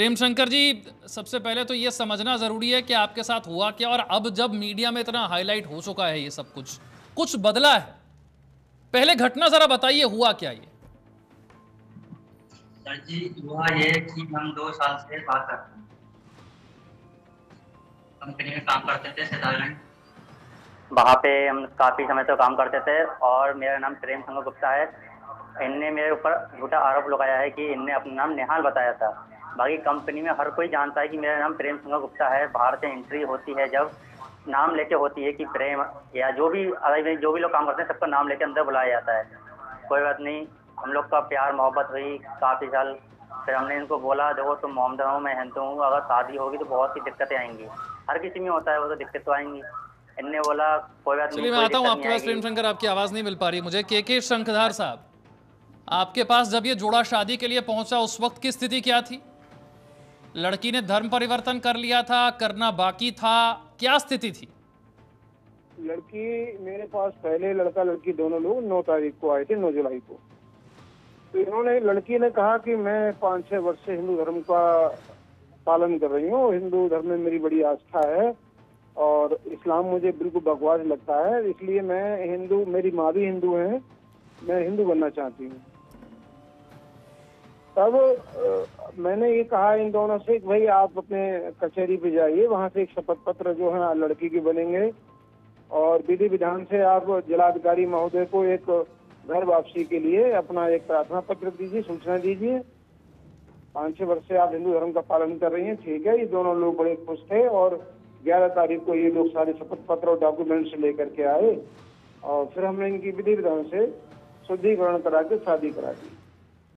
प्रेम शंकर जी, सबसे पहले तो ये समझना ज़रूरी है कि आपके साथ हुआ क्या, और अब जब मीडिया में इतना हाईलाइट हो चुका है ये सब कुछ, कुछ बदला है? पहले घटना ज़रा बताइए, हुआ क्या ये? सर जी, हुआ ये कि हम 2 साल से बात करते हैं, कंपनी में काम करते थे साधारण, वहाँ पे हम काफ़ी समय से काम करते थे। और मेरा नाम प्रेम शंकर गुप्ता है। इनने मेरे ऊपर झूठा आरोप लगाया है कि इनने अपना नाम निहाल बताया था। बाकी कंपनी में हर कोई जानता है कि मेरा नाम प्रेम शंकर गुप्ता है। बाहर से एंट्री होती है जब नाम लेके होती है कि प्रेम, या जो भी लोग काम करते हैं सबका नाम लेके अंदर बुलाया जाता है। कोई बात नहीं, हम लोग का प्यार मोहब्बत हुई काफ़ी साल। फिर हमने इनको बोला, देखो तुम मोहम्मद हो, मैं हिंदू हूँ, अगर शादी होगी तो बहुत सी दिक्कतें आएंगी, हर किसी में होता है वो, तो दिक्कत तो आएंगी। इनने बोला कोई बात नहीं। मैं आता हूँ आपके पास प्रेम शंकर, आपकी आवाज़ नहीं मिल पा रही मुझे। के शंकरधर साहब, आपके पास जब ये जोड़ा शादी के लिए पहुंचा उस वक्त की स्थिति क्या थी? लड़की ने धर्म परिवर्तन कर लिया था, करना बाकी था, क्या स्थिति थी? लड़की मेरे पास पहले, लड़का लड़की दोनों लोग 9 तारीख को आए थे, 9 जुलाई को। तो इन्होंने, लड़की ने कहा कि मैं 5-6 वर्ष से हिंदू धर्म का पालन कर रही हूँ, हिंदू धर्म में मेरी बड़ी आस्था है और इस्लाम मुझे बिल्कुल बकवास लगता है, इसलिए मैं हिंदू, मेरी माँ भी हिंदू है, मैं हिंदू बनना चाहती हूँ। तब मैंने ये कहा इन दोनों से, भाई आप अपने कचहरी पे जाइए, वहाँ से एक शपथ पत्र जो है लड़की के बनेंगे और विधि विधान से आप जिलाधिकारी महोदय को एक घर वापसी के लिए अपना एक प्रार्थना पत्र दीजिए, सूचना दीजिए, 5-6 वर्ष से आप हिंदू धर्म का पालन कर रही हैं, ठीक है। ये दोनों लोग बड़े खुश थे और 11 तारीख को ये लोग सारे शपथ पत्र और डॉक्यूमेंट्स लेकर के आए और फिर हमने इनकी विधि विधान से शुद्धिकरण करा के शादी करा दी।